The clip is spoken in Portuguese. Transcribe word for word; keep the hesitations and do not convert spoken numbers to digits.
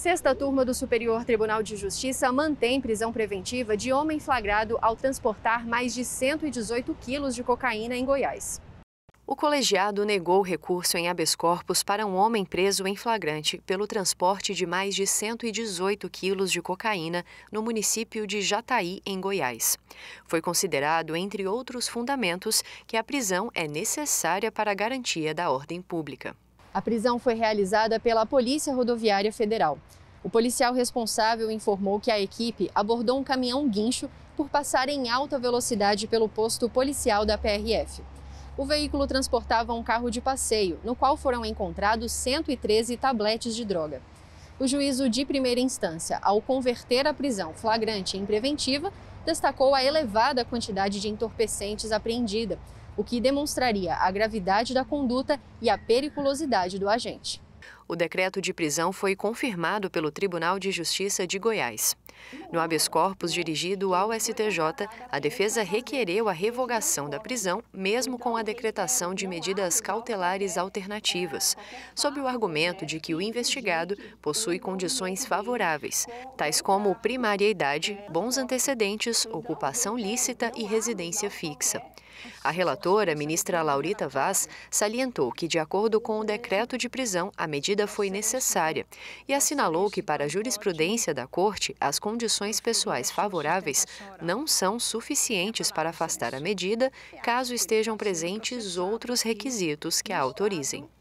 Sexta turma do Superior Tribunal de Justiça mantém prisão preventiva de homem flagrado ao transportar mais de cento e dezoito quilos de cocaína em Goiás. O colegiado negou recurso em habeas corpus para um homem preso em flagrante pelo transporte de mais de cento e dezoito quilos de cocaína no município de Jataí, em Goiás. Foi considerado, entre outros fundamentos, que a prisão é necessária para a garantia da ordem pública. A prisão foi realizada pela Polícia Rodoviária Federal. O policial responsável informou que a equipe abordou um caminhão guincho por passar em alta velocidade pelo posto policial da P R F. O veículo transportava um carro de passeio, no qual foram encontrados cento e treze tabletes de droga. O juízo de primeira instância, ao converter a prisão flagrante em preventiva, destacou a elevada quantidade de entorpecentes apreendida, o que demonstraria a gravidade da conduta e a periculosidade do agente. O decreto de prisão foi confirmado pelo Tribunal de Justiça de Goiás. No habeas corpus dirigido ao S T J, a defesa requereu a revogação da prisão, mesmo com a decretação de medidas cautelares alternativas, sob o argumento de que o investigado possui condições favoráveis, tais como primariedade, bons antecedentes, ocupação lícita e residência fixa. A relatora, ministra Laurita Vaz, salientou que, de acordo com o decreto de prisão, a medida foi necessária e assinalou que, para a jurisprudência da Corte, as condições pessoais favoráveis não são suficientes para afastar a medida, caso estejam presentes outros requisitos que a autorizem.